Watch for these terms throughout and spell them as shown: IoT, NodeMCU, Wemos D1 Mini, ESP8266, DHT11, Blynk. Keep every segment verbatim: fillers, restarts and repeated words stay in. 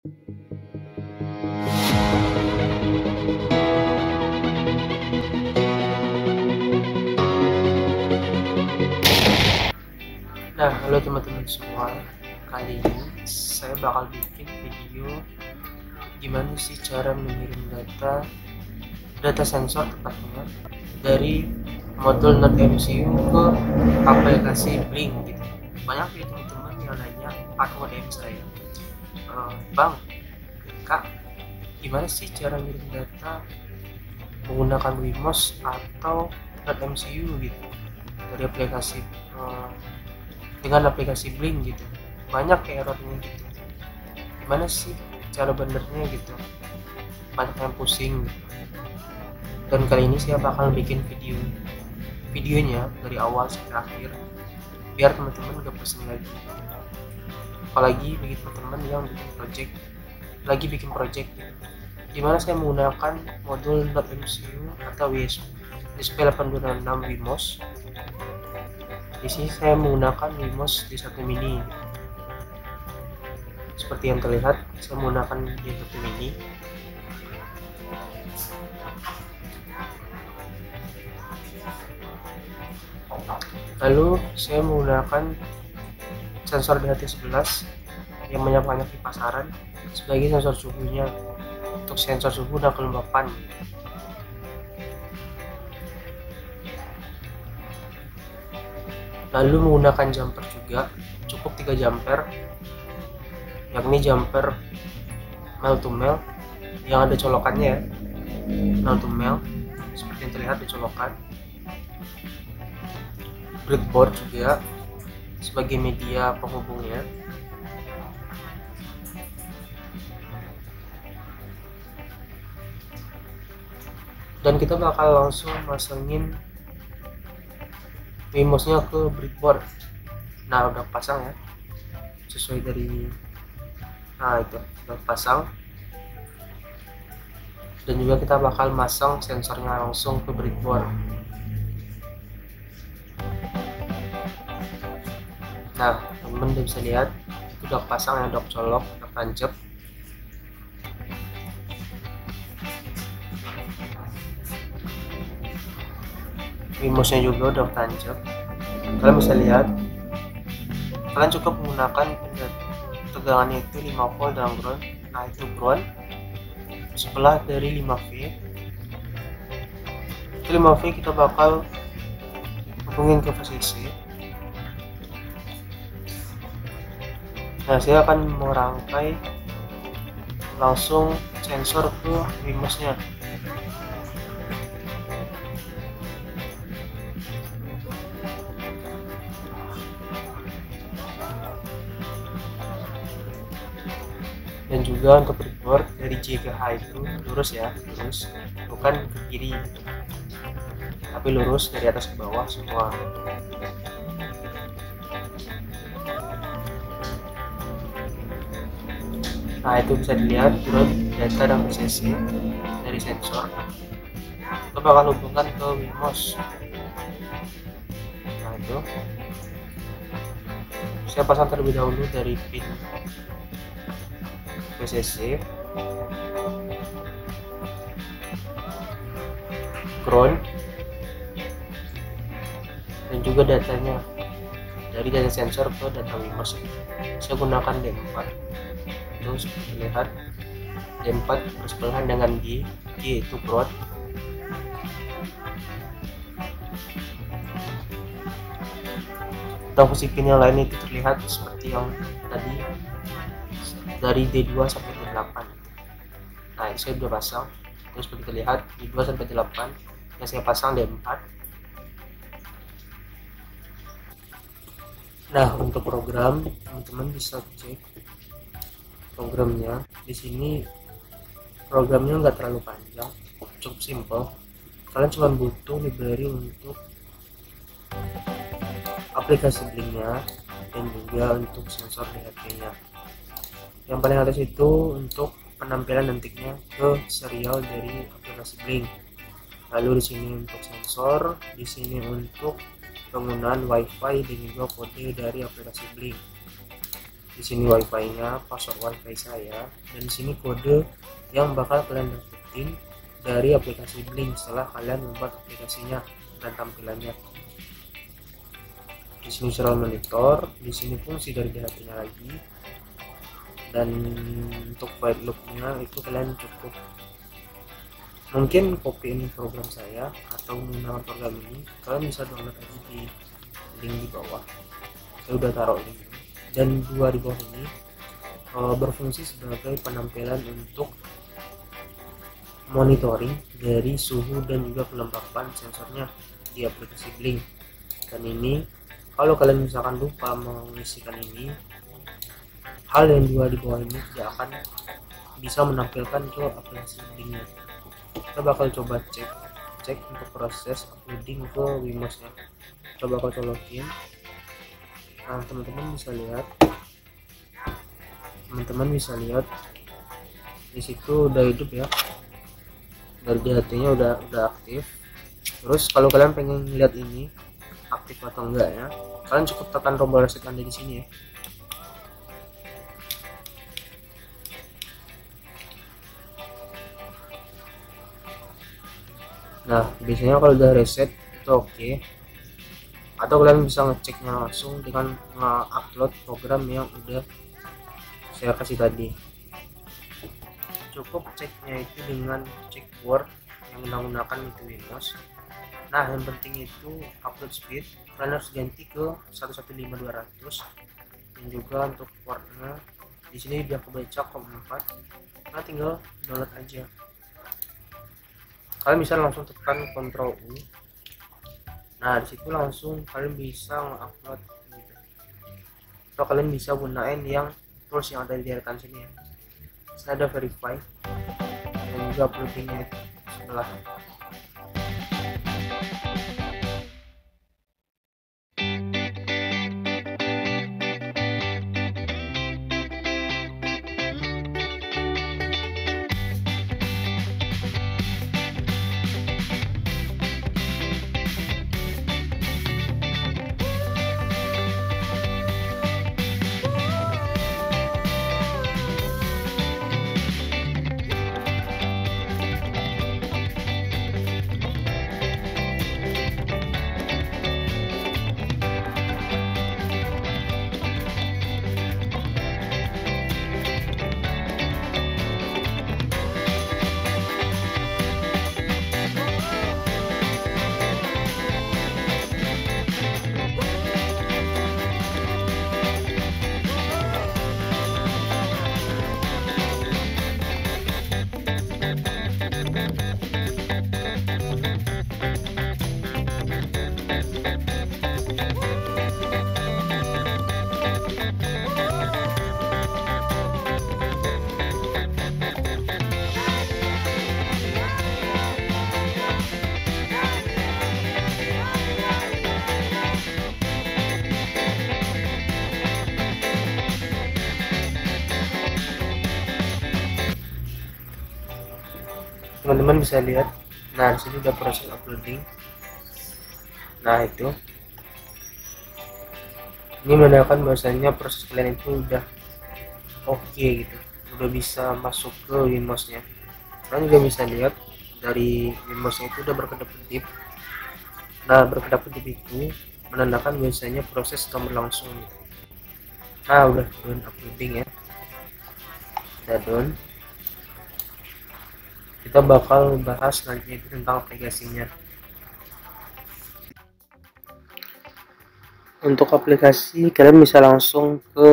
Nah, halo teman-teman semua. Kali ini saya bakal bikin video gimana sih cara mengirim data data sensor tepatnya dari modul NodeMCU ke aplikasi Blynk gitu. Banyak ya teman-teman yang nanya pakai D M saya, e, Bang, Kak, gimana sih cara ngirim data menggunakan Wemos atau NodeMCU gitu dari aplikasi e, dengan aplikasi Blynk gitu? Banyak ya errornya gitu, gimana sih cara benernya gitu, banyak yang pusing gitu. Dan kali ini saya bakal bikin video videonya dari awal sampai akhir biar teman-teman gak pusing lagi. Apalagi bagi teman-teman yang bikin project lagi bikin project gitu, dimana saya menggunakan modul NodeMCU atau E S P delapan dua enam Wemos. Di sini saya menggunakan Wemos D satu Mini. Seperti yang terlihat, saya menggunakan D H T Mini. Lalu saya menggunakan sensor D H T sebelas yang banyak-banyak di pasaran sebagai sensor suhunya, untuk sensor suhu dan kelembapan. Lalu menggunakan jumper juga, cukup tiga jumper, yakni jumper male to male yang ada colokannya, male to male seperti yang terlihat ada colokan, breadboard juga sebagai media penghubungnya, dan kita bakal langsung masangin Wemos-nya ke breadboard. Nah, udah pasang ya, sesuai dari, nah itu udah pasang. Dan juga kita bakal masang sensornya langsung ke breadboard. Nah, teman-teman udah bisa lihat itu udah pasang ya, udah colok, udah tancap. Wemos-nya juga udah tancap. Kalian bisa lihat, kalian cukup menggunakan tegangannya itu lima volt dalam ground. Nah, itu ground sebelah dari lima V. Itu lima V kita bakal hubungin ke V C C. Nah, saya akan merangkai langsung sensor ke Wemos-nya. Dan juga untuk breadboard dari J ke H itu lurus ya, lurus, bukan ke kiri gitu, tapi lurus dari atas ke bawah semua. Nah, itu bisa dilihat ground data dan posisi dari sensor, kita bakal hubungkan ke Wemos. Nah, itu saya pasang terlebih dahulu dari pin V C C, ground, dan juga datanya dari data sensor ke data Wemos. Saya gunakan D empat, itu seperti terlihat D empat bersebelahan dengan G, G itu ground. Dan fungsi pin yang lain itu terlihat seperti yang tadi, dari D dua sampai D delapan. Nah, saya sudah pasang. Terus seperti terlihat D dua sampai D delapan yang saya pasang D empat. Nah, untuk program teman-teman bisa cek programnya. Di sini programnya nggak terlalu panjang, cukup simple. Kalian cuma butuh library untuk aplikasi Blynk-nya dan juga untuk sensor D H T-nya. Yang paling atas itu untuk penampilan detiknya ke serial dari aplikasi Blynk. Lalu di sini untuk sensor, di sini untuk penggunaan Wi-Fi dan juga kode dari aplikasi Blynk. Di Di sini wifi-nya, password wifi saya, dan di sini kode yang bakal kalian dapetin dari aplikasi Blynk setelah kalian membuat aplikasinya dan tampilannya. Di sini serial monitor, di sini fungsi dari D H T-nya lagi, dan untuk white loop-nya itu kalian cukup mungkin copyin program saya atau menggunakan program ini. Kalian bisa download aja di link di bawah, saya udah taruh link ini, dan dua di bawah ini e, berfungsi sebagai penampilan untuk monitoring dari suhu dan juga kelembapan sensornya di aplikasi Blynk. Dan ini kalau kalian misalkan lupa mengisikan ini, hal yang dua di bawah ini tidak akan bisa menampilkan ke aplikasi Blynk-nya. Kita bakal coba cek cek untuk proses uploading ke Wemos-nya. Coba kau colokin. Nah, teman-teman bisa lihat, teman-teman bisa lihat di situ udah hidup ya, dari D H T-nya udah udah aktif. Terus kalau kalian pengen lihat ini aktif atau enggak ya, kalian cukup tekan tombol reset Anda di sini ya. Nah, biasanya kalau udah reset itu oke okay. Atau kalian bisa ngeceknya langsung dengan nge-upload program yang udah saya kasih tadi. Cukup ceknya itu dengan cek word yang menggunakan itu Wemos. Nah, yang penting itu upload speed kalian harus ganti ke seratus lima belas dua ratus, dan juga untuk wordnya di sini udah kebaca com empat. Nah, tinggal download aja. Kalian bisa langsung tekan Ctrl U. Nah, disitu langsung kalian bisa mengupload gitu. Atau kalian bisa gunain yang tools yang ada di rekan sini ya. Saya ada verify dan juga uploadingnya sebelah. Teman-teman bisa lihat, nah disini udah proses uploading. Nah, itu ini menandakan bahwasannya proses kalian itu udah oke okay, gitu, udah bisa masuk ke Wemos-nya. Kalian juga bisa lihat dari Wemos-nya itu udah berkedap-kedip. Nah, berkedap-kedip itu menandakan bahwasannya proses akan berlangsung gitu. Nah, udah done uploading ya, udah done. Kita bakal bahas nanti tentang aplikasinya. Untuk aplikasi, kalian bisa langsung ke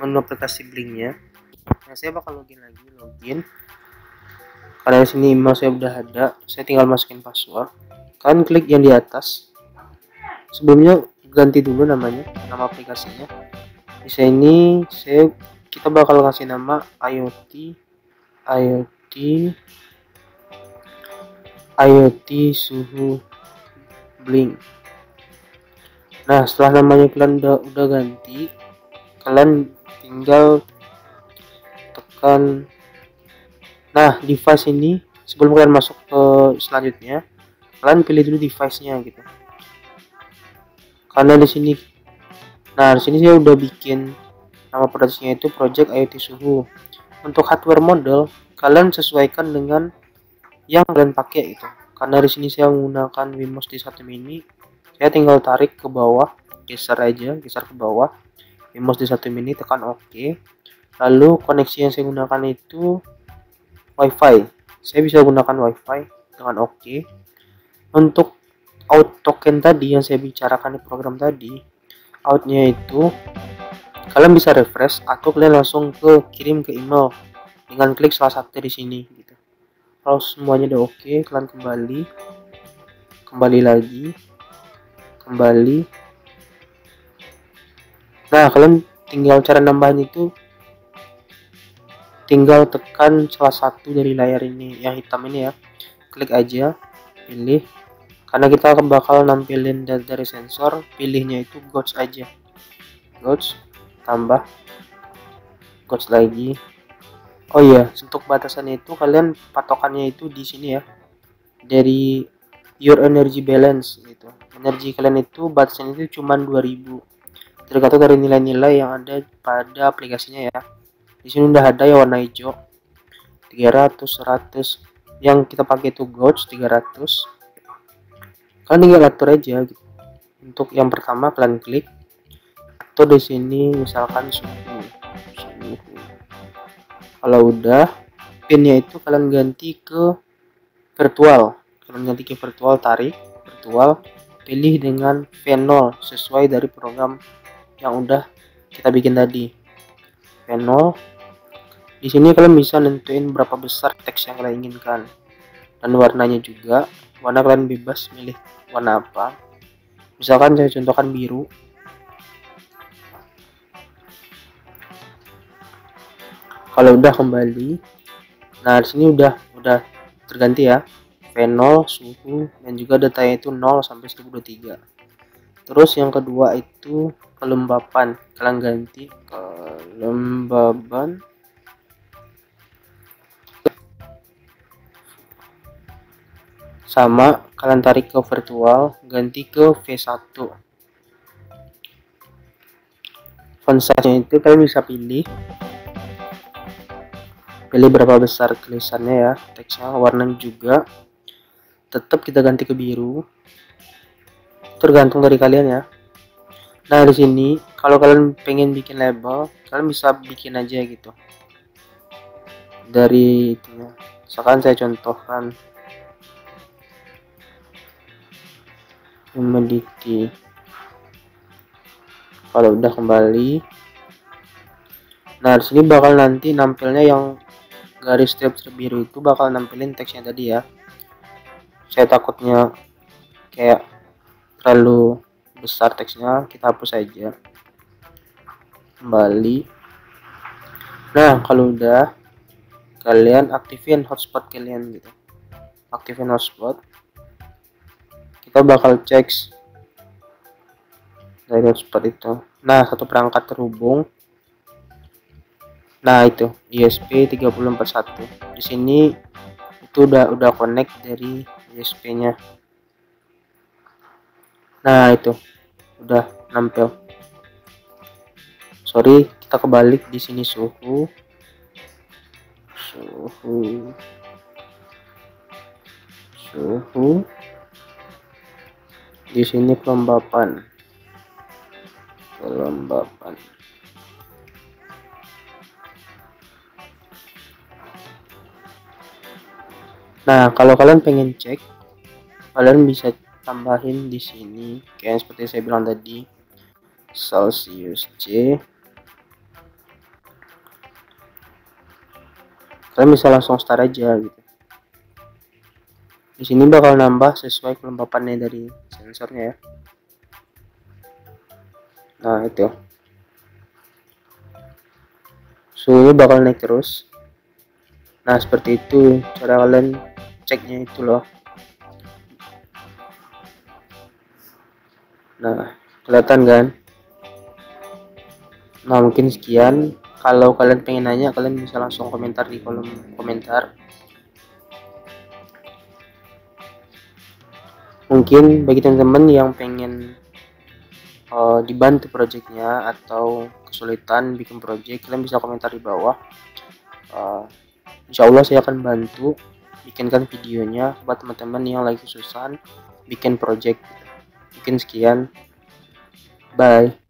menu aplikasi Blynk-nya. Nah, saya bakal login lagi, login. Karena di sini email saya udah ada, saya tinggal masukin password. Kalian klik yang di atas. Sebelumnya ganti dulu namanya, nama aplikasinya. Di sini saya kita bakal kasih nama IoT IoT IoT suhu Blynk. Nah, setelah namanya kalian udah, udah ganti, kalian tinggal tekan. Nah, device ini sebelum kalian masuk ke selanjutnya, kalian pilih dulu device-nya gitu. Karena di sini, nah di sini saya udah bikin Nama produknya itu Project I O T Suhu. Untuk hardware model, kalian sesuaikan dengan yang kalian pakai itu. Karena di sini saya menggunakan Wemos D one Mini, saya tinggal tarik ke bawah, geser aja, geser ke bawah. Wemos D one Mini, tekan OK. Lalu koneksi yang saya gunakan itu Wi-Fi. Saya bisa gunakan Wi-Fi dengan OK. Untuk out token tadi yang saya bicarakan di program tadi, outnya itu kalian bisa refresh atau kalian langsung ke kirim ke email dengan klik salah satu di sini gitu. Kalau semuanya udah oke, kalian kembali, kembali lagi, kembali. Nah, kalian tinggal cara nambahin itu tinggal tekan salah satu dari layar ini yang hitam ini ya, klik aja, pilih. Karena kita bakal nampilin dari, dari sensor, pilihnya itu gauge aja, gauge, tambah, gauge lagi. Oh iya, untuk batasannya itu kalian patokannya itu di sini ya, dari your energy balance gitu. Energi kalian itu batasannya itu cuma dua ribu, tergantung dari nilai-nilai yang ada pada aplikasinya ya. Di sini udah ada ya warna hijau, tiga ratus, seratus, yang kita pakai itu gauge tiga ratus. Kalian tinggal atur aja gitu. Untuk yang pertama kalian klik, atau di sini misalkan suhu, suhu. Kalau udah, pinnya itu kalian ganti ke virtual. Kalian ganti ke virtual, tarik virtual, pilih dengan V nol sesuai dari program yang udah kita bikin tadi. V nol. Di sini kalian bisa nentuin berapa besar teks yang kalian inginkan dan warnanya juga. Warna kalian bebas milih warna apa, misalkan saya contohkan biru. Kalau udah kembali, nah disini udah udah terganti ya, V nol, suhu, dan juga datanya itu nol sampai seribu dua puluh tiga. Terus yang kedua itu kelembapan, kalian ganti kelembaban. Sama, kalian tarik ke virtual, ganti ke V satu. Font size-nya itu kalian bisa pilih. Pilih berapa besar tulisannya ya, teksnya, warna juga. Tetap kita ganti ke biru. Tergantung dari kalian ya. Nah, di sini kalau kalian pengen bikin label, kalian bisa bikin aja gitu. Dari itunya. Misalkan saya contohkan humidity. Kalau udah kembali, nah di sini bakal nanti nampilnya yang garis strip-strip biru itu bakal nampilin teksnya tadi ya. Saya takutnya kayak terlalu besar teksnya, kita hapus aja. Kembali. Nah kalau udah, kalian aktifin hotspot kalian gitu. Aktifin hotspot. Kita bakal cek dari hotspot itu. Nah, satu perangkat terhubung. Nah, itu E S P tiga nol empat satu. Di sini itu udah udah connect dari E S P-nya. Nah, itu udah nampil. Sorry, kita kebalik, di sini suhu. Suhu. Suhu. Di sini kelembapan, kelembapan. Nah, kalau kalian pengen cek, kalian bisa tambahin di sini, kayak seperti saya bilang tadi, Celsius C. Kalian bisa langsung start aja gitu. Di sini bakal nambah sesuai kelembapannya dari sensornya ya. Nah itu suhunya bakal naik terus. Nah seperti itu cara kalian ceknya itu loh. Nah kelihatan kan. Nah mungkin sekian. Kalau kalian pengen nanya, kalian bisa langsung komentar di kolom komentar. Mungkin bagi teman-teman yang pengen uh, dibantu projectnya atau kesulitan bikin project, kalian bisa komentar di bawah. Uh, insya Allah saya akan bantu bikinkan videonya buat teman-teman yang lagi kesusahan bikin project. Mungkin sekian, bye.